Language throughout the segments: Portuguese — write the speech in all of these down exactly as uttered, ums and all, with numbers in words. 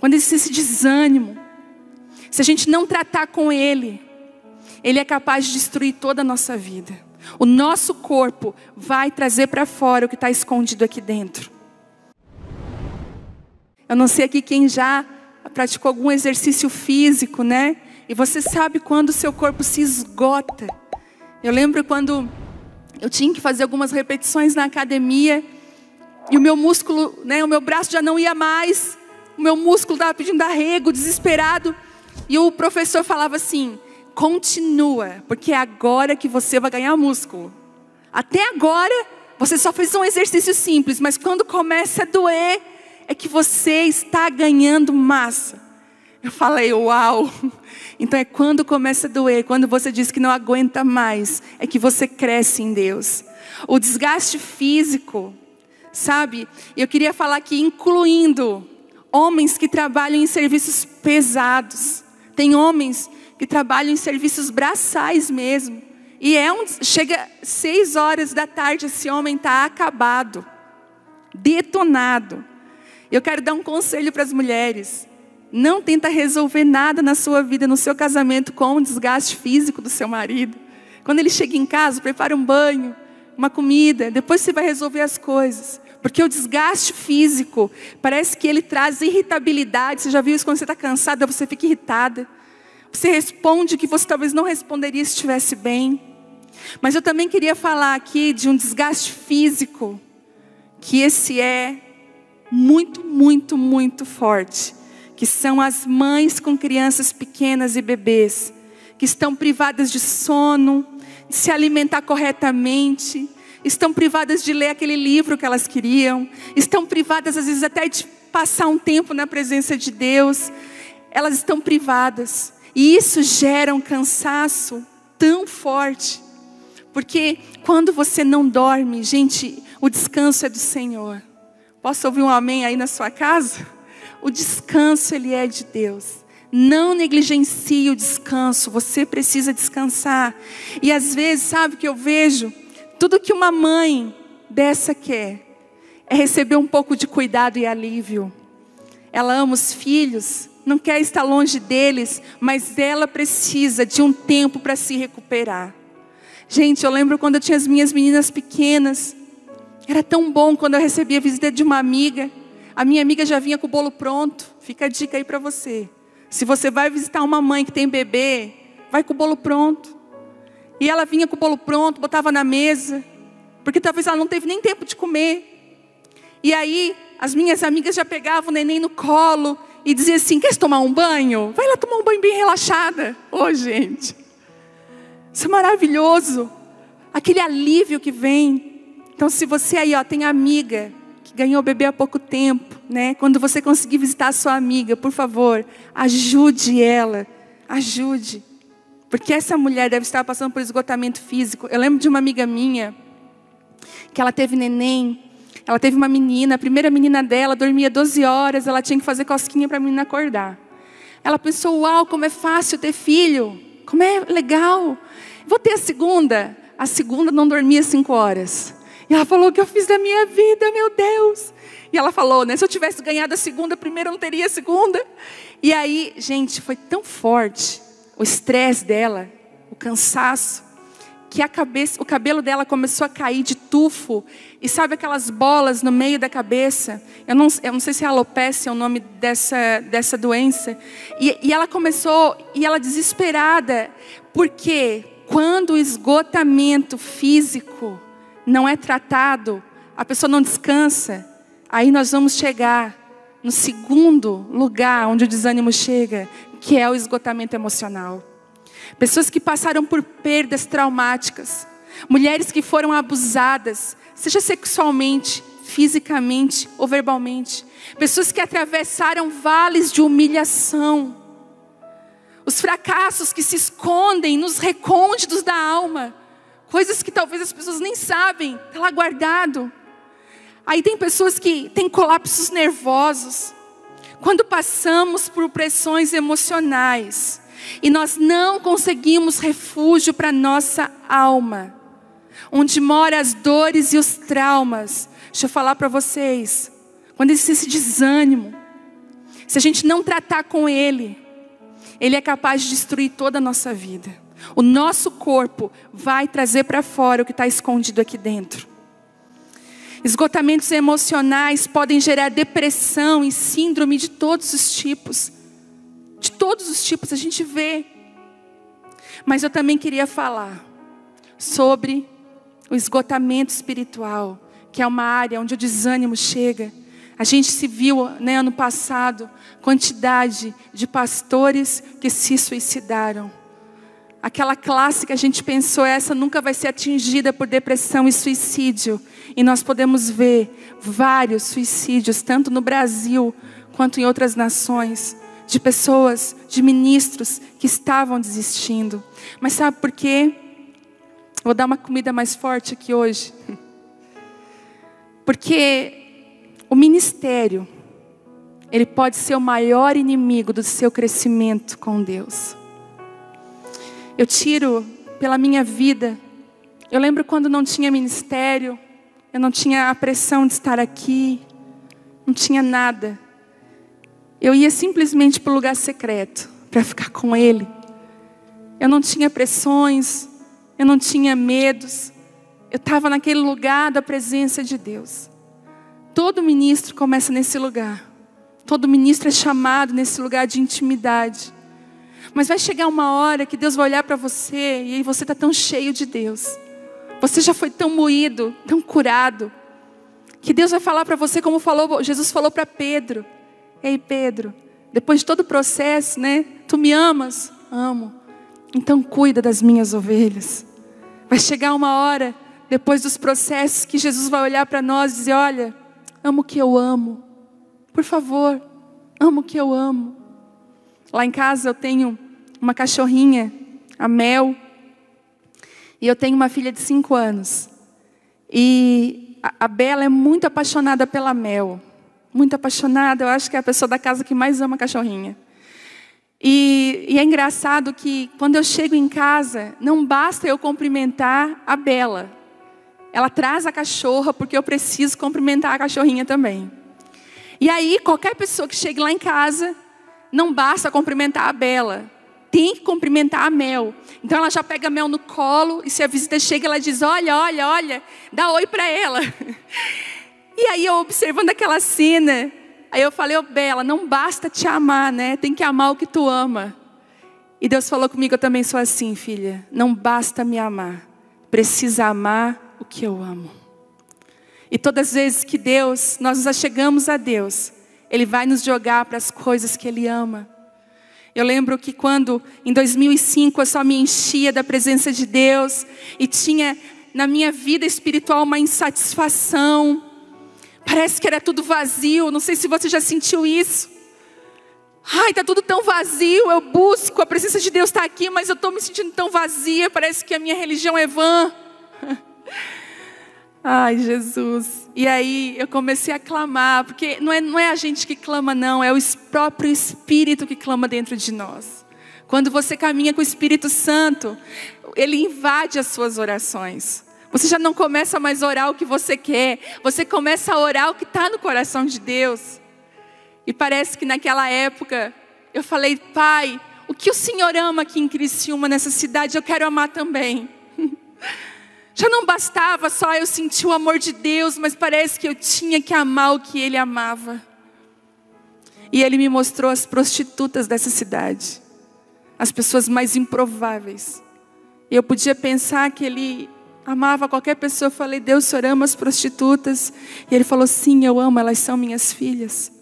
Quando existe esse desânimo, se a gente não tratar com ele, ele é capaz de destruir toda a nossa vida. O nosso corpo vai trazer para fora o que está escondido aqui dentro. Eu não sei aqui quem já praticou algum exercício físico, né? E você sabe quando o seu corpo se esgota. Eu lembro quando eu tinha que fazer algumas repetições na academia e o meu músculo, né, o meu braço já não ia mais. O meu músculo estava pedindo arrego, desesperado. E o professor falava assim: continua, porque é agora que você vai ganhar músculo. Até agora, você só fez um exercício simples, mas quando começa a doer, é que você está ganhando massa. Eu falei, uau! Então é quando começa a doer, quando você diz que não aguenta mais, é que você cresce em Deus. O desgaste físico, sabe? Eu queria falar aqui, incluindo homens que trabalham em serviços pesados. Tem homens que trabalham em serviços braçais mesmo. E é um, chega seis horas da tarde, esse homem está acabado, detonado. Eu quero dar um conselho para as mulheres. Não tenta resolver nada na sua vida, no seu casamento, com o desgaste físico do seu marido. Quando ele chega em casa, prepara um banho, uma comida, depois você vai resolver as coisas. Porque o desgaste físico, parece que ele traz irritabilidade. Você já viu isso? Quando você está cansada, você fica irritada. Você responde o que você talvez não responderia se estivesse bem. Mas eu também queria falar aqui de um desgaste físico, que esse é muito, muito, muito forte, que são as mães com crianças pequenas e bebês, que estão privadas de sono, de se alimentar corretamente, estão privadas de ler aquele livro que elas queriam, estão privadas às vezes até de passar um tempo na presença de Deus. Elas estão privadas, e isso gera um cansaço tão forte, porque quando você não dorme, gente, o descanso é do Senhor. Posso ouvir um amém aí na sua casa? O descanso, ele é de Deus. Não negligencie o descanso. Você precisa descansar. E às vezes, sabe o que eu vejo? Tudo que uma mãe dessa quer é receber um pouco de cuidado e alívio. Ela ama os filhos, não quer estar longe deles, mas ela precisa de um tempo para se recuperar. Gente, eu lembro quando eu tinha as minhas meninas pequenas. Era tão bom quando eu recebia a visita de uma amiga. A minha amiga já vinha com o bolo pronto. Fica a dica aí para você. Se você vai visitar uma mãe que tem bebê, vai com o bolo pronto. E ela vinha com o bolo pronto, botava na mesa, porque talvez ela não teve nem tempo de comer. E aí, as minhas amigas já pegavam o neném no colo e diziam assim: quer tomar um banho? Vai lá tomar um banho bem relaxada. Ô, gente, isso é maravilhoso. Aquele alívio que vem. Então, se você aí ó, tem amiga que ganhou bebê há pouco tempo, né? Quando você conseguir visitar a sua amiga, por favor, ajude ela. Ajude. Porque essa mulher deve estar passando por esgotamento físico. Eu lembro de uma amiga minha, que ela teve neném, ela teve uma menina, a primeira menina dela dormia doze horas, ela tinha que fazer cosquinha para a menina acordar. Ela pensou, uau, como é fácil ter filho, como é legal. Vou ter a segunda. A segunda não dormia cinco horas. E ela falou, o que eu fiz da minha vida, meu Deus. E ela falou, né, se eu tivesse ganhado a segunda, primeiro eu não teria a segunda. E aí, gente, foi tão forte o estresse dela, o cansaço, que a cabeça, o cabelo dela começou a cair de tufo. E sabe aquelas bolas no meio da cabeça? Eu não, eu não sei se é alopecia é o nome dessa, dessa doença. E, e ela começou, e ela desesperada. Porque quando o esgotamento físico não é tratado, a pessoa não descansa. Aí nós vamos chegar no segundo lugar onde o desânimo chega, que é o esgotamento emocional. Pessoas que passaram por perdas traumáticas, mulheres que foram abusadas, seja sexualmente, fisicamente ou verbalmente, pessoas que atravessaram vales de humilhação, os fracassos que se escondem nos recônditos da alma, coisas que talvez as pessoas nem sabem, está lá guardado. Aí tem pessoas que têm colapsos nervosos. Quando passamos por pressões emocionais e nós não conseguimos refúgio para nossa alma, onde moram as dores e os traumas. Deixa eu falar para vocês. Quando existe esse desânimo, Se a gente não tratar com Ele, Ele é capaz de destruir toda a nossa vida. O nosso corpo vai trazer para fora o que está escondido aqui dentro. Esgotamentos emocionais podem gerar depressão e síndrome de todos os tipos. De todos os tipos a gente vê. Mas eu também queria falar sobre o esgotamento espiritual, que é uma área onde o desânimo chega. A gente se viu, né, ano passado, quantidade de pastores que se suicidaram. Aquela classe que a gente pensou, essa nunca vai ser atingida por depressão e suicídio. E nós podemos ver vários suicídios, tanto no Brasil quanto em outras nações, de pessoas, de ministros que estavam desistindo. Mas sabe por quê? Vou dar uma comida mais forte aqui hoje. Porque o ministério, ele pode ser o maior inimigo do seu crescimento com Deus. Eu tiro pela minha vida. Eu lembro quando não tinha ministério, eu não tinha a pressão de estar aqui, não tinha nada. Eu ia simplesmente para o lugar secreto, para ficar com Ele. Eu não tinha pressões, eu não tinha medos. Eu estava naquele lugar da presença de Deus. Todo ministro começa nesse lugar. Todo ministro é chamado nesse lugar de intimidade. Mas vai chegar uma hora que Deus vai olhar para você e você está tão cheio de Deus. Você já foi tão moído, tão curado, que Deus vai falar para você como falou, Jesus falou para Pedro. Ei, Pedro, depois de todo o processo, né? Tu me amas? Amo. Então cuida das minhas ovelhas. Vai chegar uma hora, depois dos processos, que Jesus vai olhar para nós e dizer: olha, amo o que eu amo. Por favor, amo o que eu amo. Lá em casa eu tenho uma cachorrinha, a Mel. E eu tenho uma filha de cinco anos. E a Bela é muito apaixonada pela Mel. Muito apaixonada, eu acho que é a pessoa da casa que mais ama a cachorrinha. E, e é engraçado que quando eu chego em casa, não basta eu cumprimentar a Bela. Ela traz a cachorra porque eu preciso cumprimentar a cachorrinha também. E aí qualquer pessoa que chegue lá em casa, não basta cumprimentar a Bela. Tem que cumprimentar a Mel. Então ela já pega a Mel no colo e se a visita chega, ela diz: olha, olha, olha, dá oi para ela. E aí eu observando aquela cena, aí eu falei: ô Bela, não basta te amar, né? Tem que amar o que tu ama. E Deus falou comigo: eu também sou assim, filha. Não basta me amar. Precisa amar o que eu amo. E todas as vezes que Deus, nós nos achegamos a Deus, Ele vai nos jogar para as coisas que Ele ama. Eu lembro que quando, em dois mil e cinco, eu só me enchia da presença de Deus. E tinha na minha vida espiritual uma insatisfação. Parece que era tudo vazio. Não sei se você já sentiu isso. Ai, está tudo tão vazio. Eu busco, a presença de Deus está aqui, mas eu estou me sentindo tão vazia. Parece que a minha religião é vã. Ai, Jesus. E aí eu comecei a clamar. Porque não é, não é a gente que clama, não. É o próprio Espírito que clama dentro de nós. Quando você caminha com o Espírito Santo, Ele invade as suas orações. Você já não começa mais a orar o que você quer. Você começa a orar o que está no coração de Deus. E parece que naquela época, eu falei: Pai, o que o Senhor ama aqui em Criciúma, nessa cidade, eu quero amar também. Já não bastava só eu sentir o amor de Deus, mas parece que eu tinha que amar o que Ele amava. E Ele me mostrou as prostitutas dessa cidade. As pessoas mais improváveis. E eu podia pensar que Ele amava qualquer pessoa. Eu falei: Deus, o Senhor ama as prostitutas? E Ele falou: sim, eu amo, elas são minhas filhas.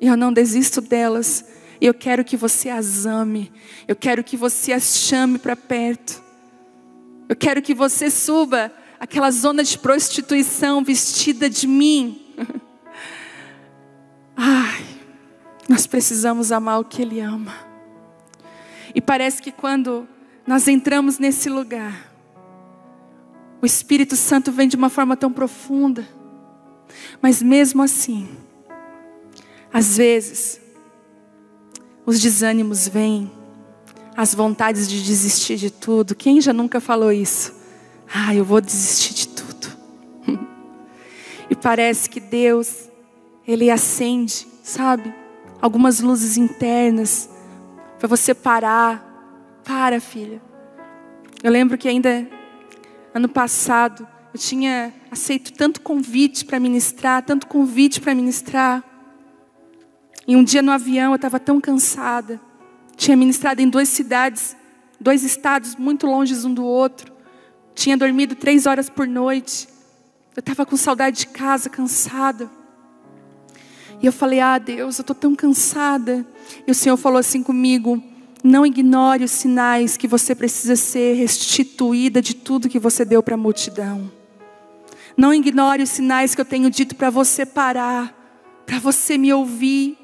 E eu não desisto delas. E eu quero que você as ame. Eu quero que você as chame para perto. Eu quero que você suba aquela zona de prostituição vestida de mim. Ai, nós precisamos amar o que Ele ama. E parece que quando nós entramos nesse lugar, o Espírito Santo vem de uma forma tão profunda. Mas mesmo assim, às vezes, os desânimos vêm. As vontades de desistir de tudo. Quem já nunca falou isso? Ah, eu vou desistir de tudo. E parece que Deus, Ele acende, sabe? algumas luzes internas para você parar. Para, filha. Eu lembro que ainda ano passado eu tinha aceito tanto convite para ministrar, tanto convite para ministrar. E um dia no avião eu estava tão cansada. Tinha ministrado em duas cidades, dois estados muito longes um do outro. Tinha dormido três horas por noite. Eu estava com saudade de casa, cansada. E eu falei, ah Deus, eu estou tão cansada. E o Senhor falou assim comigo, não ignore os sinais que você precisa ser restituída de tudo que você deu para a multidão. Não ignore os sinais que eu tenho dito para você parar, para você me ouvir.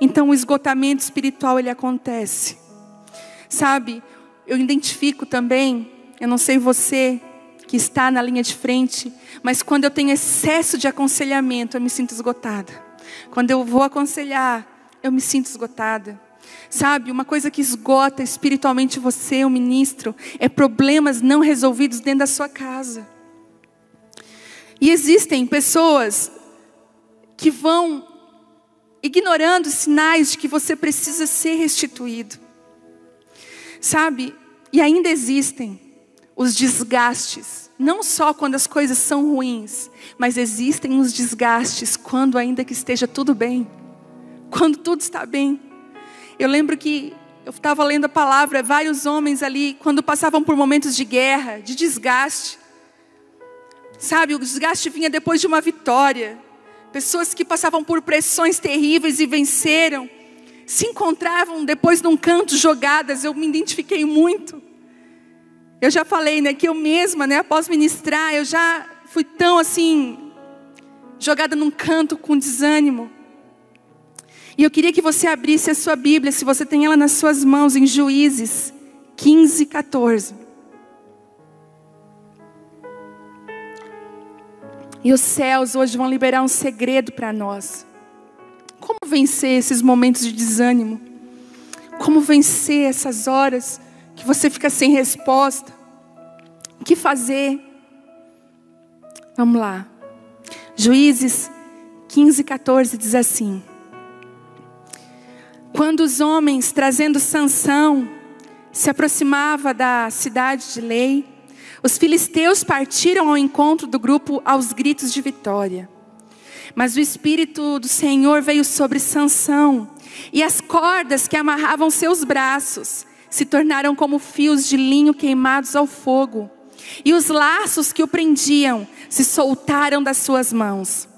Então o esgotamento espiritual, ele acontece. Sabe, eu identifico também, eu não sei você que está na linha de frente, mas quando eu tenho excesso de aconselhamento, eu me sinto esgotada. Quando eu vou aconselhar, eu me sinto esgotada. Sabe, uma coisa que esgota espiritualmente você, o ministro, é problemas não resolvidos dentro da sua casa. E existem pessoas que vão ignorando sinais de que você precisa ser restituído. Sabe, e ainda existem os desgastes, não só quando as coisas são ruins, mas existem os desgastes quando ainda que esteja tudo bem, quando tudo está bem. Eu lembro que eu estava lendo a palavra, vários homens ali, quando passavam por momentos de guerra, de desgaste. Sabe, o desgaste vinha depois de uma vitória. Pessoas que passavam por pressões terríveis e venceram, se encontravam depois num canto jogadas. Eu me identifiquei muito. Eu já falei, né, que eu mesma, né, após ministrar, eu já fui tão assim, jogada num canto com desânimo. E eu queria que você abrisse a sua Bíblia, se você tem ela nas suas mãos, em Juízes quinze, quatorze. E os céus hoje vão liberar um segredo para nós. Como vencer esses momentos de desânimo? Como vencer essas horas que você fica sem resposta? O que fazer? Vamos lá. Juízes quinze, quatorze diz assim. Quando os homens, trazendo Sansão, se aproximavam da cidade de Lei, os filisteus partiram ao encontro do grupo aos gritos de vitória. Mas o Espírito do Senhor veio sobre Sansão, e as cordas que amarravam seus braços se tornaram como fios de linho queimados ao fogo, e os laços que o prendiam se soltaram das suas mãos.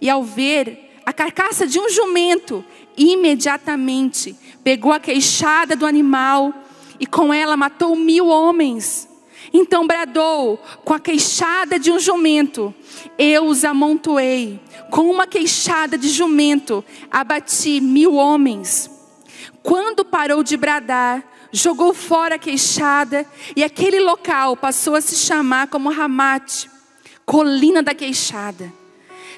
E ao ver a carcaça de um jumento, imediatamente pegou a queixada do animal e com ela matou mil homens. Então bradou com a queixada de um jumento, eu os amontoei, com uma queixada de jumento abati mil homens. Quando parou de bradar, jogou fora a queixada, e aquele local passou a se chamar como Ramate, colina da queixada.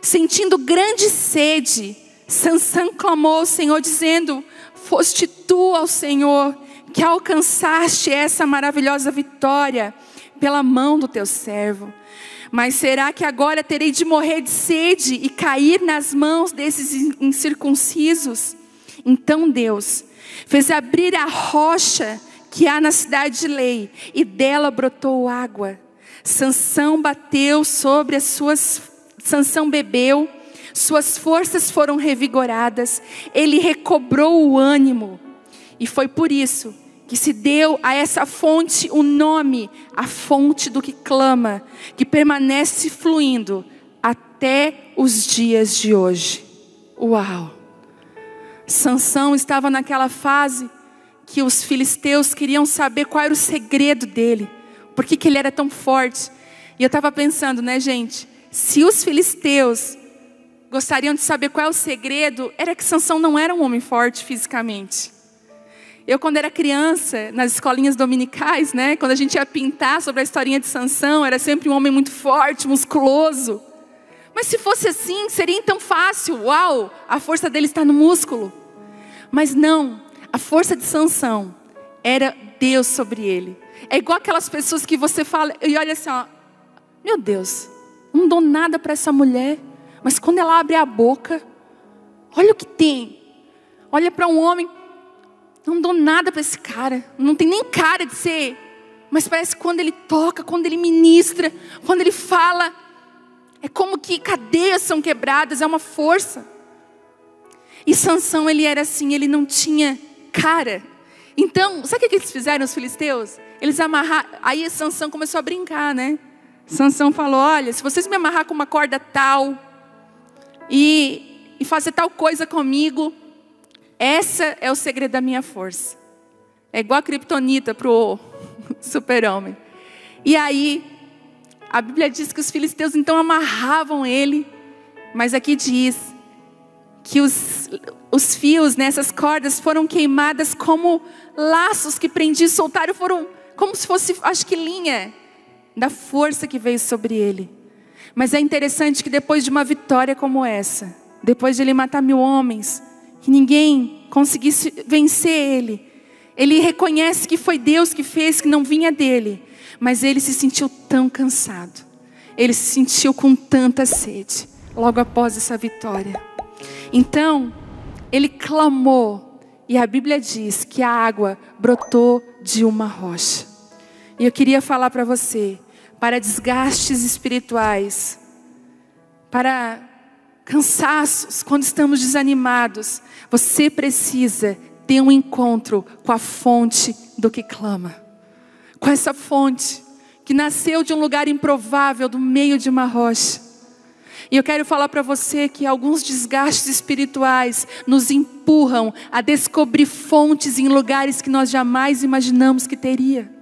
Sentindo grande sede, Sansão clamou ao Senhor, dizendo, foste tu, ó Senhor, que alcançaste essa maravilhosa vitória pela mão do teu servo. Mas será que agora terei de morrer de sede e cair nas mãos desses incircuncisos? Então Deus fez abrir a rocha que há na cidade de Lei, e dela brotou água. Sansão bateu sobre as suas... Sansão bebeu, suas forças foram revigoradas, ele recobrou o ânimo. E foi por isso que se deu a essa fonte o nome, a fonte do que clama, que permanece fluindo até os dias de hoje. Uau! Sansão estava naquela fase que os filisteus queriam saber qual era o segredo dele, por que que ele era tão forte. E eu estava pensando, né, gente, se os filisteus gostariam de saber qual é o segredo, era que Sansão não era um homem forte fisicamente. Eu, quando era criança, nas escolinhas dominicais, né, quando a gente ia pintar sobre a historinha de Sansão, era sempre um homem muito forte, musculoso. Mas se fosse assim, seria então fácil. Uau, a força dele está no músculo. Mas não, a força de Sansão era Deus sobre ele. É igual aquelas pessoas que você fala, e olha assim, ó, meu Deus, não dou nada para essa mulher. Mas quando ela abre a boca, olha o que tem. olha para um homem, não dou nada para esse cara, não tem nem cara de ser, mas parece que quando ele toca, quando ele ministra, quando ele fala, é como que cadeias são quebradas, é uma força. E Sansão, ele era assim, ele não tinha cara. Então, sabe o que eles fizeram, os filisteus? Eles amarraram, aí Sansão começou a brincar, né? Sansão falou, olha, se vocês me amarrar com uma corda tal, e, e fazer tal coisa comigo, essa é o segredo da minha força. É igual a criptonita para o super-homem. E aí, a Bíblia diz que os filisteus então amarravam ele, mas aqui diz que os, os fios, né, essas cordas foram queimadas como laços que prendi, soltaram, foram como se fosse, acho que linha, da força que veio sobre ele. Mas é interessante que depois de uma vitória como essa, depois de ele matar mil homens, que ninguém conseguisse vencer ele, ele reconhece que foi Deus que fez, que não vinha dele, mas ele se sentiu tão cansado, ele se sentiu com tanta sede, logo após essa vitória. Então, ele clamou, e a Bíblia diz que a água brotou de uma rocha. E eu queria falar para você, para desgastes espirituais, para cansaços, quando estamos desanimados, você precisa ter um encontro com a fonte do que clama. Com essa fonte, que nasceu de um lugar improvável, do meio de uma rocha. E eu quero falar para você que alguns desgastes espirituais nos empurram a descobrir fontes em lugares que nós jamais imaginamos que teria.